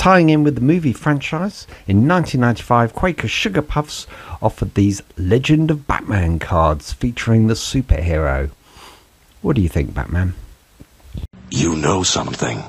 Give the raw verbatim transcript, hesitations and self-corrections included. Tying in with the movie franchise, in nineteen ninety-five, Quaker Sugar Puffs offered these Legend of Batman cards featuring the superhero. What do you think, Batman? You know something.